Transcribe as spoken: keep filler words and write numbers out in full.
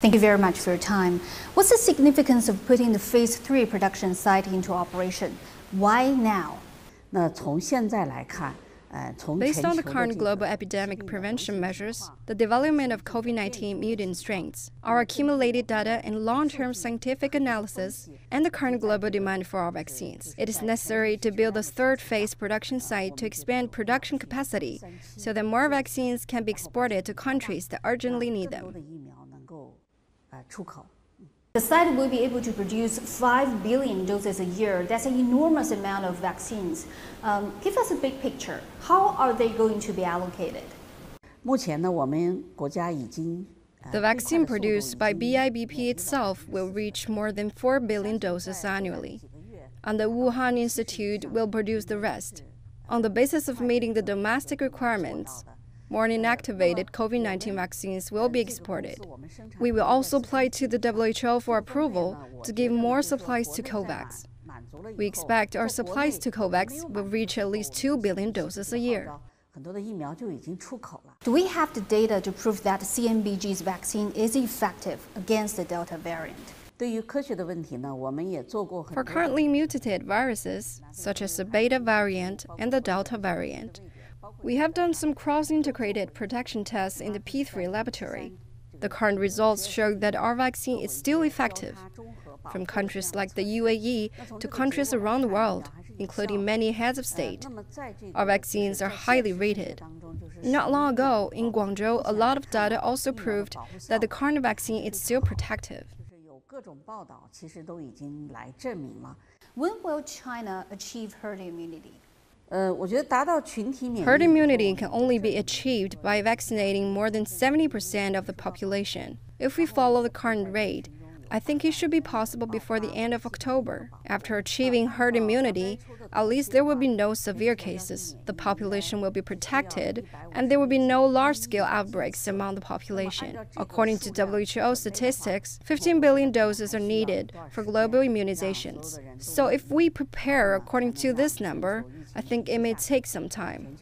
Thank you very much for your time. What's the significance of putting the phase three production site into operation? Why now? Based on the current global epidemic prevention measures, the development of COVID nineteen mutant strains, our accumulated data and long-term scientific analysis, and the current global demand for our vaccines, it is necessary to build a third-phase production site to expand production capacity so that more vaccines can be exported to countries that urgently need them. The site will be able to produce five billion doses a year. That's an enormous amount of vaccines. Um, give us a big picture. How are they going to be allocated? The vaccine produced by B I B P itself will reach more than four billion doses annually, and the Wuhan Institute will produce the rest. On the basis of meeting the domestic requirements, more inactivated COVID nineteen vaccines will be exported. We will also apply to the W H O for approval to give more supplies to COVAX. We expect our supplies to COVAX will reach at least two billion doses a year. Do we have the data to prove that C M B G's vaccine is effective against the Delta variant? For currently mutated viruses, such as the Beta variant and the Delta variant, we have done some cross-integrated protection tests in the P three laboratory. The current results show that our vaccine is still effective. From countries like the U A E to countries around the world, including many heads of state, our vaccines are highly rated. Not long ago, in Guangzhou, a lot of data also proved that the current vaccine is still protective. When will China achieve herd immunity? Herd immunity can only be achieved by vaccinating more than seventy percent of the population. If we follow the current rate, I think it should be possible before the end of October. After achieving herd immunity, at least there will be no severe cases, the population will be protected, and there will be no large-scale outbreaks among the population. According to W H O statistics, fifteen billion doses are needed for global immunizations. So if we prepare according to this number, I think it may take some time.